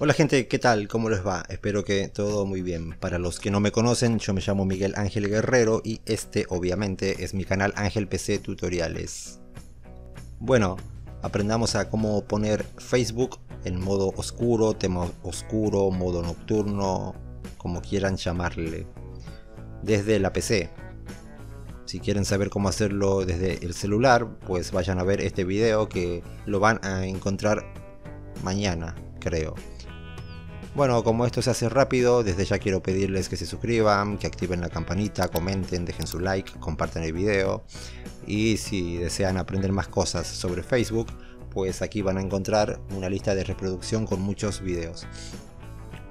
Hola gente, ¿qué tal? ¿Cómo les va? Espero que todo muy bien. Para los que no me conocen, yo me llamo Miguel Ángel Guerrero y este obviamente es mi canal Ángel PC Tutoriales. Bueno, aprendamos a cómo poner Facebook en modo oscuro, tema oscuro, modo nocturno, como quieran llamarle, desde la PC. Si quieren saber cómo hacerlo desde el celular, pues vayan a ver este video que lo van a encontrar mañana, creo. Bueno, como esto se hace rápido, desde ya quiero pedirles que se suscriban, que activen la campanita, comenten, dejen su like, compartan el video. Y si desean aprender más cosas sobre Facebook, pues aquí van a encontrar una lista de reproducción con muchos videos.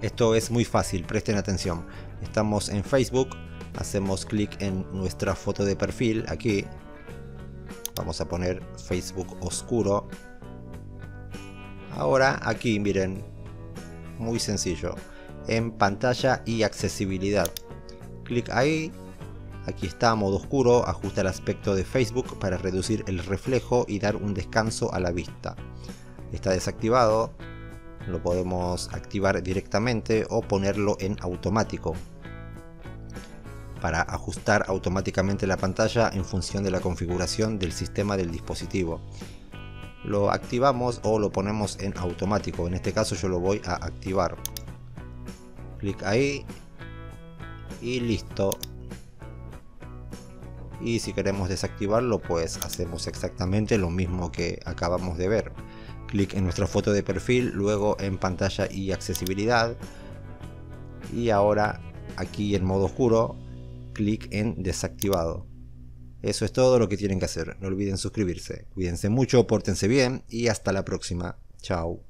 Esto es muy fácil, presten atención. Estamos en Facebook, hacemos clic en nuestra foto de perfil, aquí. Vamos a poner Facebook oscuro. Ahora aquí, miren. Muy sencillo, en pantalla y accesibilidad, clic ahí, aquí está modo oscuro, ajusta el aspecto de Facebook para reducir el reflejo y dar un descanso a la vista. Está desactivado, lo podemos activar directamente o ponerlo en automático. Para ajustar automáticamente la pantalla en función de la configuración del sistema del dispositivo. Lo activamos o lo ponemos en automático. En este caso yo lo voy a activar. Clic ahí. Y listo. Y si queremos desactivarlo, pues hacemos exactamente lo mismo que acabamos de ver. Clic en nuestra foto de perfil, luego en pantalla y accesibilidad. Y ahora aquí en modo oscuro, clic en desactivado. Eso es todo lo que tienen que hacer. No olviden suscribirse. Cuídense mucho, pórtense bien y hasta la próxima. Chao.